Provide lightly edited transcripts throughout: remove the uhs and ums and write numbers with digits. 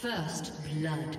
First blood.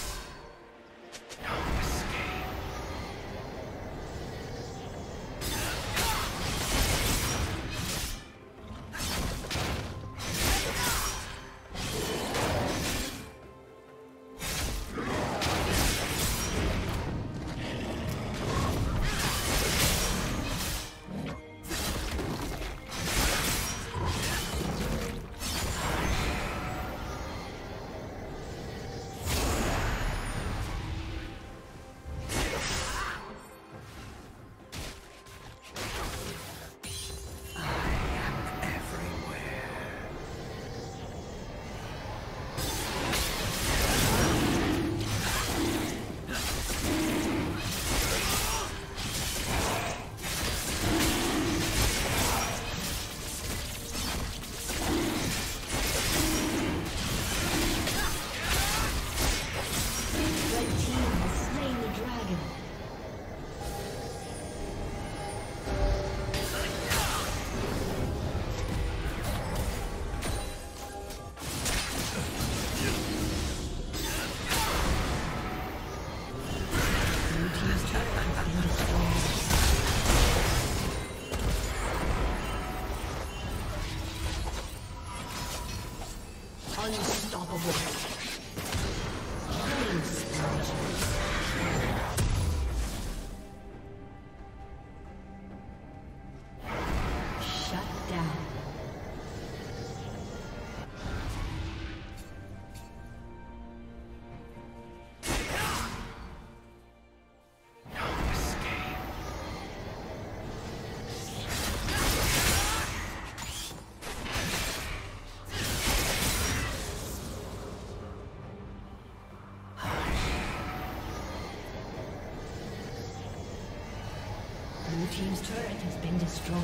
The team's turret has been destroyed.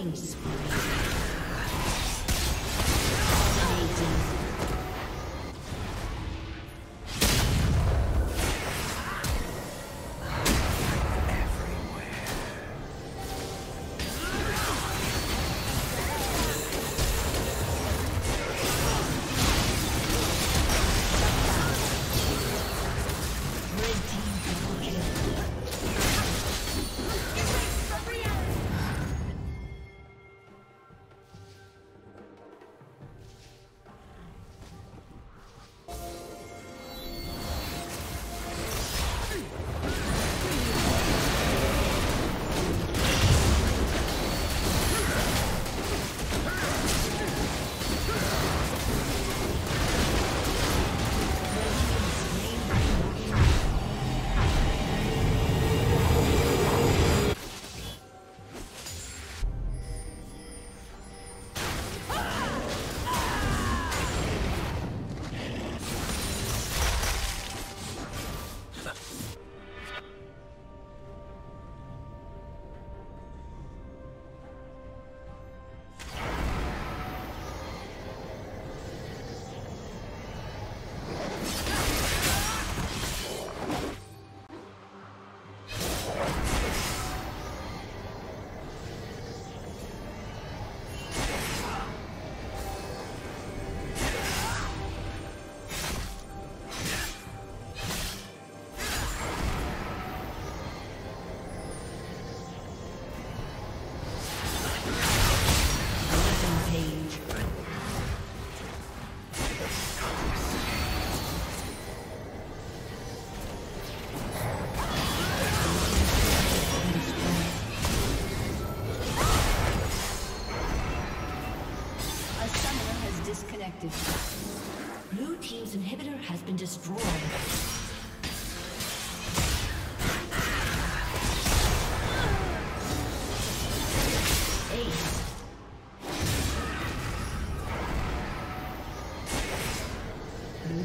Killing spree. Blue team's inhibitor has been destroyed. Ace. Blue